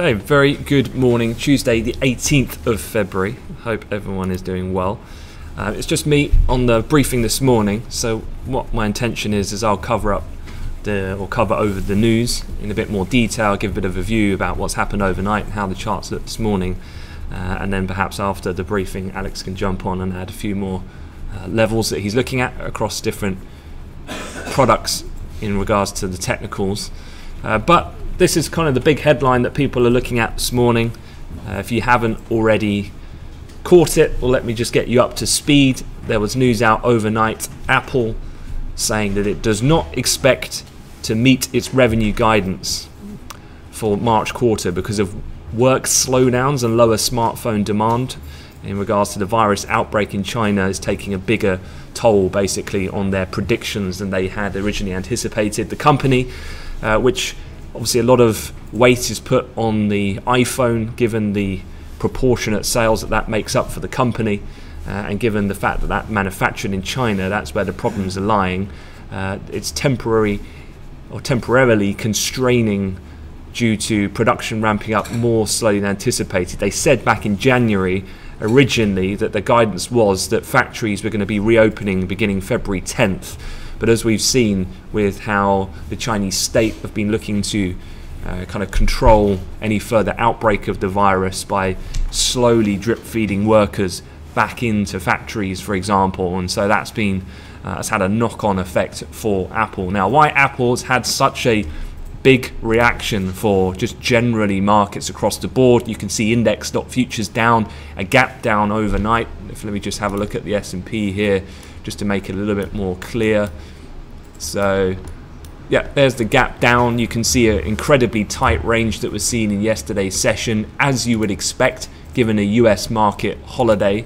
Okay, very good morning, Tuesday the 18th of February. Hope everyone is doing well. It's just me on the briefing this morning, so what my intention is I'll cover over the news in a bit more detail, give a bit of a view about what's happened overnight and how the charts look this morning, and then perhaps after the briefing Alex can jump on and add a few more levels that he's looking at across different products in regards to the technicals. But this is kind of the big headline that people are looking at this morning. If you haven't already caught it, well, let me just get you up to speed. There was news out overnight, Apple saying that it does not expect to meet its revenue guidance for March quarter because of work slowdowns and lower smartphone demand in regards to the virus outbreak in China is taking a bigger toll basically on their predictions than they had originally anticipated. The company, which obviously a lot of weight is put on the iPhone given the proportionate sales that makes up for the company, and given the fact that manufactured in China, that's where the problems are lying. It's temporarily constraining due to production ramping up more slowly than anticipated. They said back in January originally that the guidance was that factories were going to be reopening beginning February 10th. But as we've seen with how the Chinese state have been looking to kind of control any further outbreak of the virus by slowly drip feeding workers back into factories, for example. And so that's been, it's had a knock-on effect for Apple. Now, why Apple's had such a big reaction for just generally markets across the board. You can see index.futures down, a gap down overnight. Let me just have a look at the S&P here, just to make it a little bit more clear. So yeah, there's the gap down. You can see an incredibly tight range that was seen in yesterday's session, as you would expect given a US market holiday.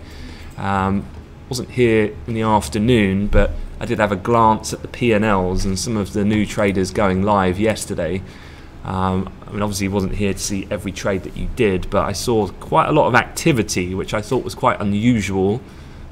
Wasn't here in the afternoon, but I did have a glance at the P&Ls and some of the new traders going live yesterday. I mean, obviously wasn't here to see every trade that you did, but I saw quite a lot of activity, which I thought was quite unusual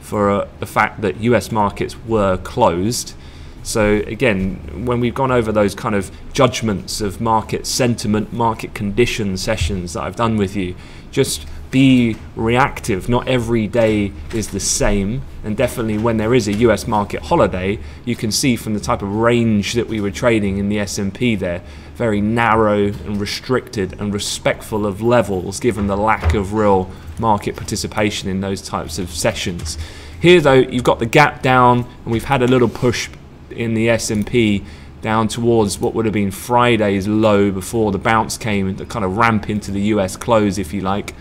for the fact that US markets were closed. So again, when we've gone over those kind of judgments of market sentiment, market condition sessions that I've done with you, just be reactive. Not every day is the same, and definitely when there is a US market holiday, you can see from the type of range that we were trading in the S&P there, very narrow and restricted and respectful of levels given the lack of real market participation in those types of sessions. Here though, you've got the gap down, and we've had a little push in the S&P down towards what would have been Friday's low before the bounce came and the kind of ramp into the US close, if you like.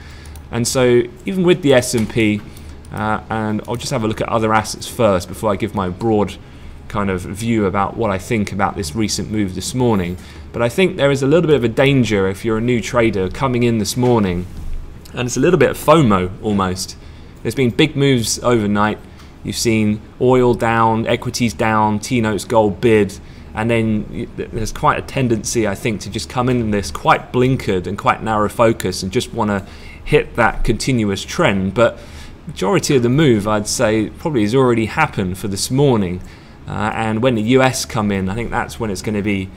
And so even with the S&P, and I'll just have a look at other assets first before I give my broad kind of view about what I think about this recent move this morning. But I think there is a little bit of a danger if you're a new trader coming in this morning, and it's a little bit of FOMO almost. There's been big moves overnight. You've seen oil down, equities down, T-notes, gold bid, and then there's quite a tendency, I think, to just come in this quite blinkered and quite narrow focus and just want to hit that continuous trend. But majority of the move, I'd say, probably has already happened for this morning. And when the US come in, I think that's when it's going to be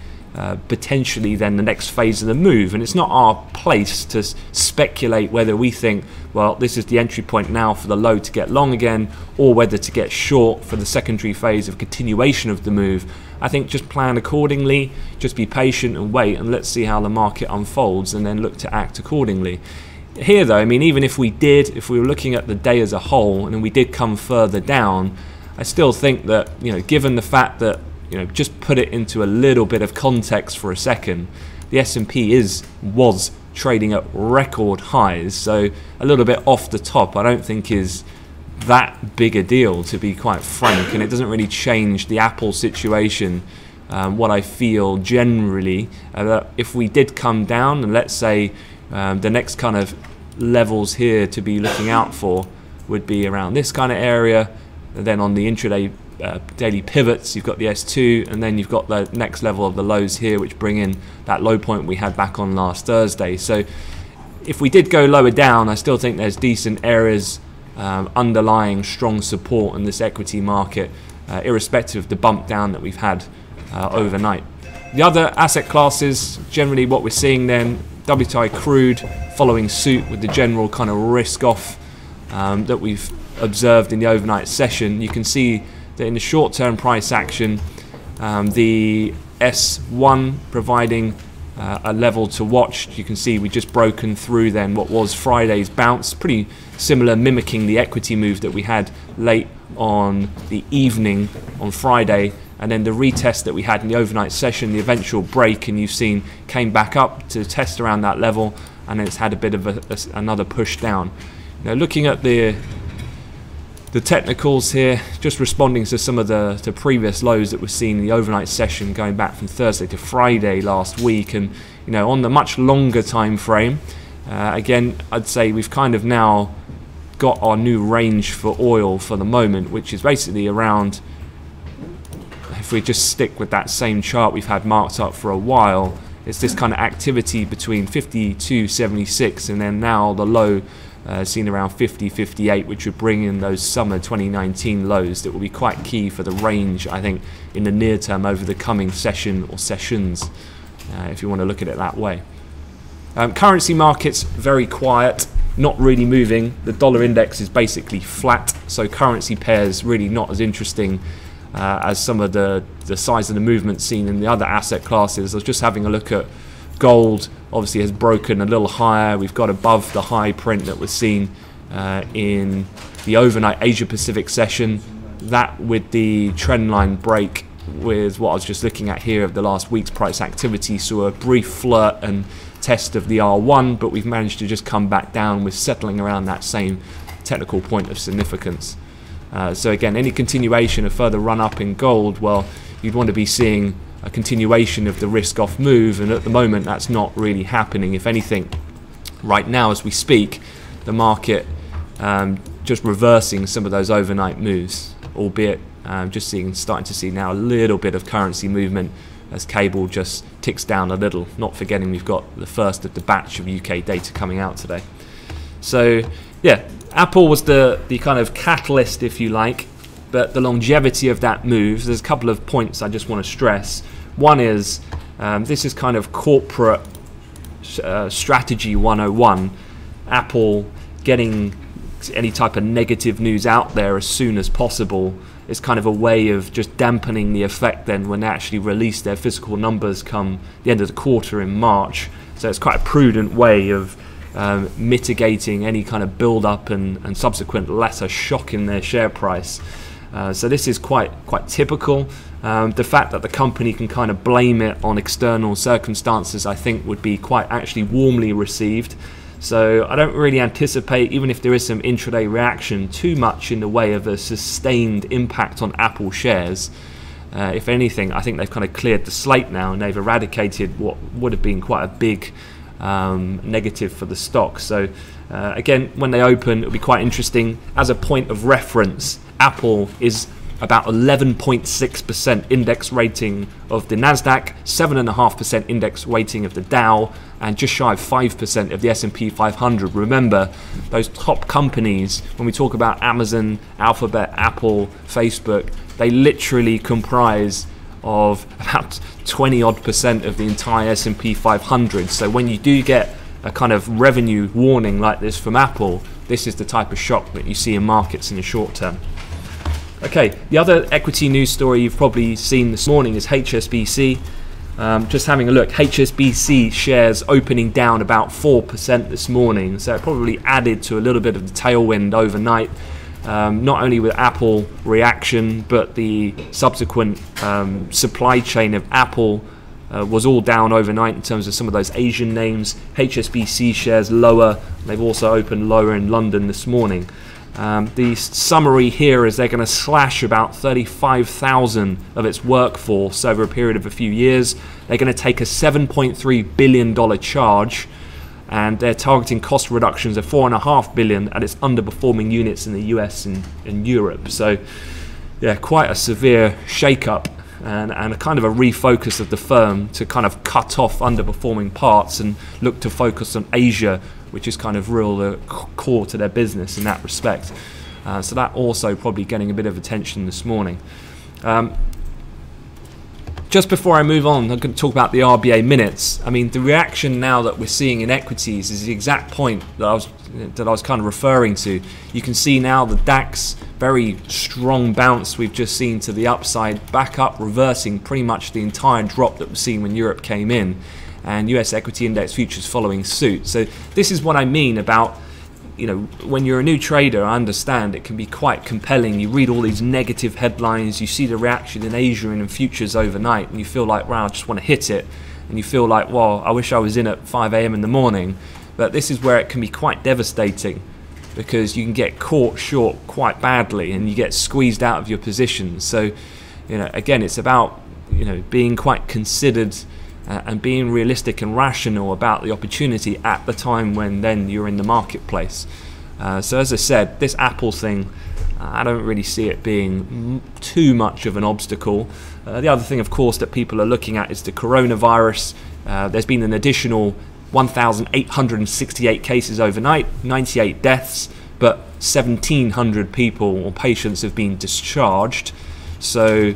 potentially then the next phase of the move. And it's not our place to speculate whether we think, well, this is the entry point now for the low to get long again, or whether to get short for the secondary phase of continuation of the move. I think just plan accordingly, just be patient and wait, and let's see how the market unfolds and then look to act accordingly. Here though, I mean, even if we did, if we were looking at the day as a whole and we did come further down, I still think that, you know, given the fact that, you know, just put it into a little bit of context for a second, the S&P was trading at record highs, so a little bit off the top I don't think is that big a deal, to be quite frank, and it doesn't really change the Apple situation. What I feel generally, that if we did come down, and let's say the next kind of levels here to be looking out for would be around this kind of area, and then on the intraday daily pivots you've got the S2, and then you've got the next level of the lows here, which bring in that low point we had back on last Thursday. So if we did go lower down, I still think there's decent areas underlying strong support in this equity market, irrespective of the bump down that we've had overnight. The other asset classes, generally what we're seeing then WTI crude following suit with the general kind of risk-off that we've observed in the overnight session. You can see that in the short-term price action, the S1 providing a level to watch. You can see we just broken through then what was Friday's bounce, pretty similar, mimicking the equity move that we had late on the evening on Friday, and then the retest that we had in the overnight session, the eventual break, and you've seen came back up to test around that level, and it's had a bit of another push down. Now looking at the technicals here, just responding to some of the previous lows that we're seeing in the overnight session going back from Thursday to Friday last week, and you know, on the much longer time frame, again, I'd say we've kind of now got our new range for oil for the moment, which is basically around, if we just stick with that same chart we've had marked up for a while, it's this kind of activity between 52.76 and then now the low seen around 50.58, which would bring in those summer 2019 lows that will be quite key for the range, I think, in the near term over the coming session or sessions, if you want to look at it that way. Currency markets, very quiet, not really moving. The dollar index is basically flat, so currency pairs really not as interesting as some of the size of the movement seen in the other asset classes. I was just having a look at gold. Obviously has broken a little higher. We've got above the high print that was seen in the overnight Asia Pacific session. That with the trendline break with what I was just looking at here of the last week's price activity, saw a brief flirt and test of the R1, but we've managed to just come back down with settling around that same technical point of significance. So again, any continuation of further run up in gold, well, you'd want to be seeing a continuation of the risk-off move, and at the moment that's not really happening. If anything, right now as we speak, the market just reversing some of those overnight moves, albeit just starting to see now a little bit of currency movement as cable just ticks down a little, not forgetting we've got the first of the batch of UK data coming out today. So yeah, Apple was the kind of catalyst, if you like, but the longevity of that move, there's a couple of points I just want to stress. One is, this is kind of corporate strategy 101. Apple getting any type of negative news out there as soon as possible is kind of a way of just dampening the effect then when they actually release their physical numbers come the end of the quarter in March. So it's quite a prudent way of mitigating any kind of build-up and subsequent lesser shock in their share price. So this is quite typical. The fact that the company can kind of blame it on external circumstances, I think, would be quite actually warmly received. So I don't really anticipate, even if there is some intraday reaction, too much in the way of a sustained impact on Apple shares. If anything, I think they've kind of cleared the slate now and they've eradicated what would have been quite a big negative for the stock. So again, when they open, it'll be quite interesting. As a point of reference, Apple is about 11.6% index rating of the Nasdaq, 7.5% index weighting of the Dow, and just shy of 5% of the S&P 500. Remember, those top companies, when we talk about Amazon, Alphabet, Apple, Facebook, they literally comprise of about 20-odd% of the entire S&P 500. So when you do get a kind of revenue warning like this from Apple, this is the type of shock that you see in markets in the short term. Okay, the other equity news story you've probably seen this morning is HSBC. Just having a look, HSBC shares opening down about 4% this morning, so it probably added to a little bit of the tailwind overnight. Not only with Apple reaction, but the subsequent supply chain of Apple was all down overnight in terms of some of those Asian names. HSBC shares lower. They've also opened lower in London this morning. The summary here is they're going to slash about 35,000 of its workforce over a period of a few years. They're going to take a $7.3 billion charge, and they're targeting cost reductions of $4.5 billion at its underperforming units in the US and Europe. So yeah, quite a severe shake-up and a kind of a refocus of the firm to kind of cut off underperforming parts and look to focus on Asia, which is kind of real core to their business in that respect. So that also probably getting a bit of attention this morning. Just before I move on, I'm going to talk about the RBA minutes. I mean, the reaction now that we're seeing in equities is the exact point that I was kind of referring to. You can see now the DAX, very strong bounce we've just seen to the upside, back up, reversing pretty much the entire drop that was seen when Europe came in, and US equity index futures following suit. So this is what I mean about, you know, when you're a new trader, I understand it can be quite compelling. You read all these negative headlines, you see the reaction in Asia and in futures overnight, and you feel like, wow, I just want to hit it. And you feel like, well, I wish I was in at 5 a.m. in the morning. But this is where it can be quite devastating, because you can get caught short quite badly and you get squeezed out of your position. So, you know, again, it's about, you know, being quite considered and being realistic and rational about the opportunity at the time when then you're in the marketplace. So as I said, this Apple thing, I don't really see it being too much of an obstacle. The other thing, of course, that people are looking at is the coronavirus. There's been an additional 1,868 cases overnight, 98 deaths, but 1,700 people or patients have been discharged. So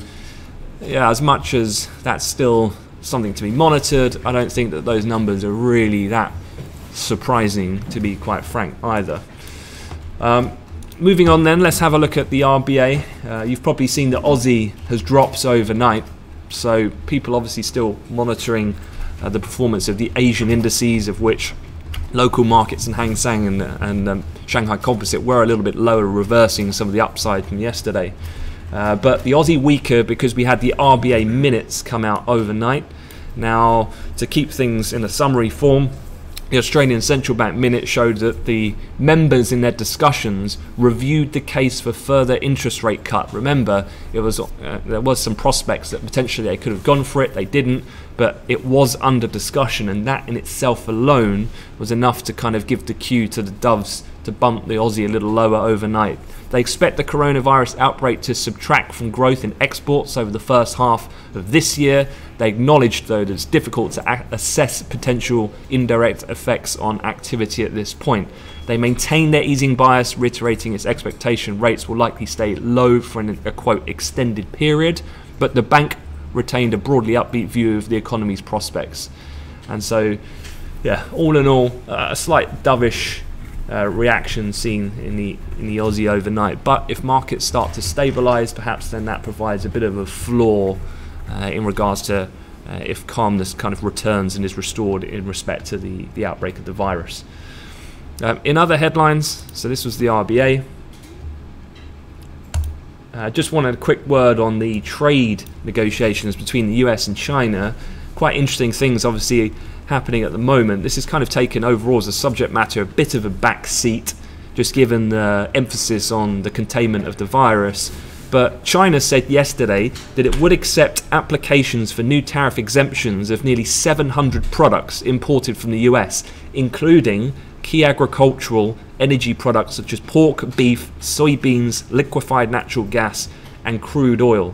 yeah, as much as that's still something to be monitored, I don't think that those numbers are really that surprising, to be quite frank, either. Moving on then, let's have a look at the RBA. You've probably seen that Aussie has dropped overnight, so people obviously still monitoring the performance of the Asian indices, of which local markets and Hang Seng and Shanghai Composite were a little bit lower, reversing some of the upside from yesterday. But the Aussie weaker because we had the RBA minutes come out overnight. Now, to keep things in a summary form, the Australian Central Bank minute showed that the members in their discussions reviewed the case for further interest rate cut. Remember, it was there was some prospects that potentially they could have gone for it, they didn't, but it was under discussion, and that in itself alone was enough to kind of give the cue to the doves to bump the Aussie a little lower overnight. They expect the coronavirus outbreak to subtract from growth in exports over the first half of this year. They acknowledged, though, that it's difficult to assess potential indirect effects on activity at this point. They maintain their easing bias, reiterating its expectation rates will likely stay low for a quote, extended period, but the bank retained a broadly upbeat view of the economy's prospects. And so, yeah, all in all, a slight dovish reaction seen in the Aussie overnight. But if markets start to stabilise, perhaps then that provides a bit of a floor in regards to if calmness kind of returns and is restored in respect to the outbreak of the virus. In other headlines, so this was the RBA. I just wanted a quick word on the trade negotiations between the US and China. Quite interesting things, obviously, happening at the moment. This has kind of taken overall as a subject matter a bit of a back seat, just given the emphasis on the containment of the virus. But China said yesterday that it would accept applications for new tariff exemptions of nearly 700 products imported from the US, including key agricultural energy products such as pork, beef, soybeans, liquefied natural gas, and crude oil.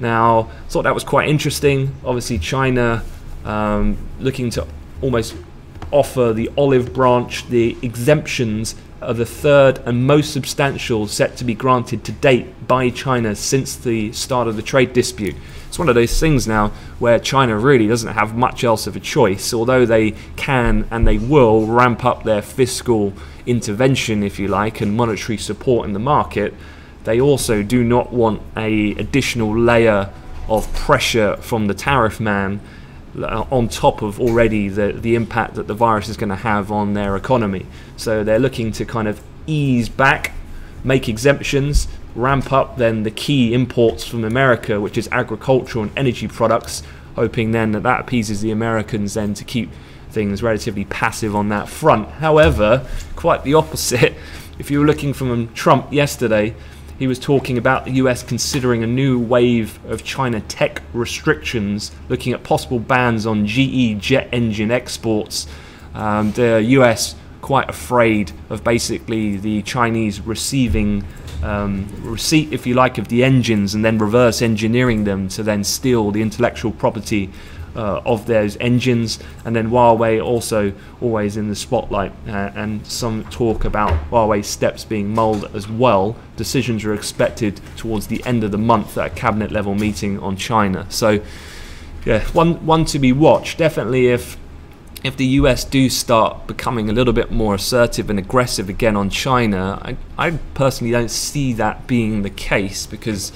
Now, I thought that was quite interesting. Obviously, China looking to almost offer the olive branch. The exemptions are the third and most substantial set to be granted to date by China since the start of the trade dispute. It's one of those things now where China really doesn't have much else of a choice, although they can and they will ramp up their fiscal intervention, if you like, and monetary support in the market. They also do not want an additional layer of pressure from the tariff man on top of already the impact that the virus is going to have on their economy. So they're looking to kind of ease back, make exemptions, ramp up then the key imports from America, which is agricultural and energy products, hoping then that appeases the Americans then to keep things relatively passive on that front. However, quite the opposite. If you were looking from Trump yesterday, he was talking about the US considering a new wave of China tech restrictions, looking at possible bans on GE jet engine exports. The US quite afraid of basically the Chinese receiving receipt, if you like, of the engines and then reverse engineering them to then steal the intellectual property of those engines. And then Huawei also always in the spotlight, and some talk about Huawei's steps being mulled as well. Decisions are expected towards the end of the month at a cabinet level meeting on China. So yeah, one to be watched. Definitely if the US do start becoming a little bit more assertive and aggressive again on China, I personally don't see that being the case because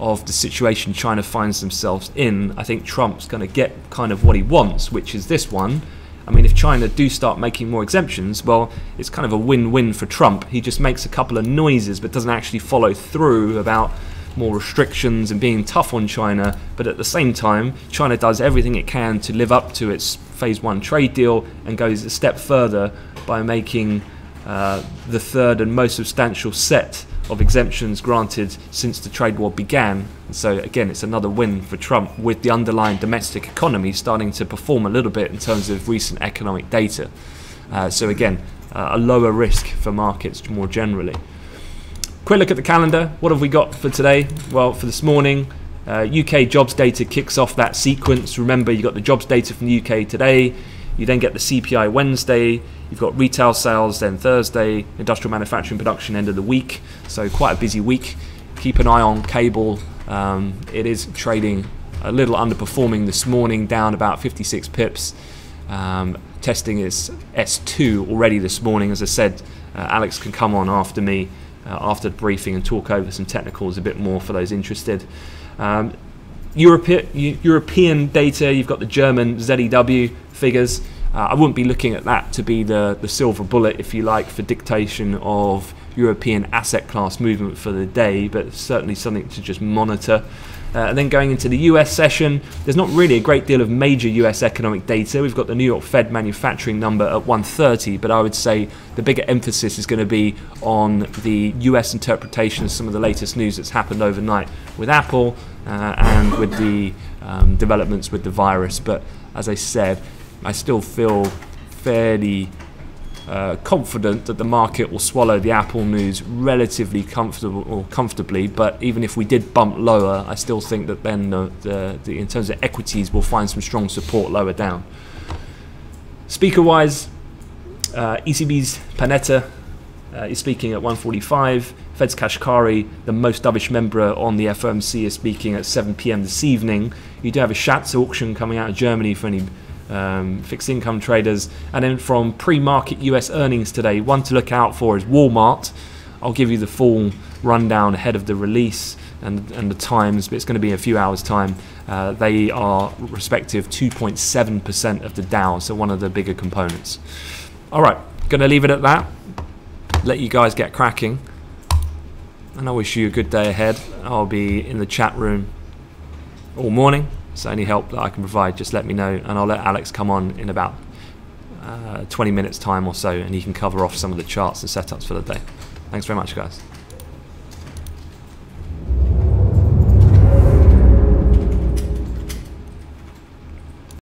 of the situation China finds themselves in. I think Trump's going to get kind of what he wants, which is this one. I mean, if China do start making more exemptions, well, it's kind of a win-win for Trump. He just makes a couple of noises but doesn't actually follow through about more restrictions and being tough on China. But at the same time, China does everything it can to live up to its phase one trade deal and goes a step further by making the third and most substantial set of exemptions granted since the trade war began. And so again, it's another win for Trump, with the underlying domestic economy starting to perform a little bit in terms of recent economic data. So again, a lower risk for markets more generally. Quick look at the calendar. What have we got for today? Well, for this morning, UK jobs data kicks off that sequence. Remember, you got the jobs data from the UK today. You then get the CPI Wednesday. You've got retail sales then Thursday. Industrial manufacturing production end of the week. So quite a busy week. Keep an eye on cable. It is trading a little underperforming this morning, down about 56 pips. Testing is S2 already this morning. As I said, Alex can come on after me, after the briefing, and talk over some technicals a bit more for those interested. European data, you've got the German ZEW figures. I wouldn't be looking at that to be the silver bullet, if you like, for dictation of European asset class movement for the day, but certainly something to just monitor. And then going into the US session, there's not really a great deal of major US economic data. We've got the New York Fed manufacturing number at 1:30, but I would say the bigger emphasis is going to be on the US interpretation of some of the latest news that's happened overnight with Apple and with the developments with the virus. But as I said, I still feel fairly confident that the market will swallow the Apple news relatively comfortably, but even if we did bump lower, I still think that then in terms of equities, we'll find some strong support lower down. Speaker-wise, ECB's Panetta is speaking at 1:45. Fed's Kashkari, the most dovish member on the FOMC, is speaking at 7 PM this evening. You do have a Schatz auction coming out of Germany for any fixed income traders. And then from pre-market US earnings today, one to look out for is Walmart. I'll give you the full rundown ahead of the release and the times, but it's going to be in a few hours time. They are respective 2.7% of the Dow, so one of the bigger components. All right, going to leave it at that, let you guys get cracking, and I wish you a good day ahead. I'll be in the chat room all morning, so any help that I can provide, just let me know, and I'll let Alex come on in about 20 minutes time or so, and he can cover off some of the charts and setups for the day. Thanks very much, guys.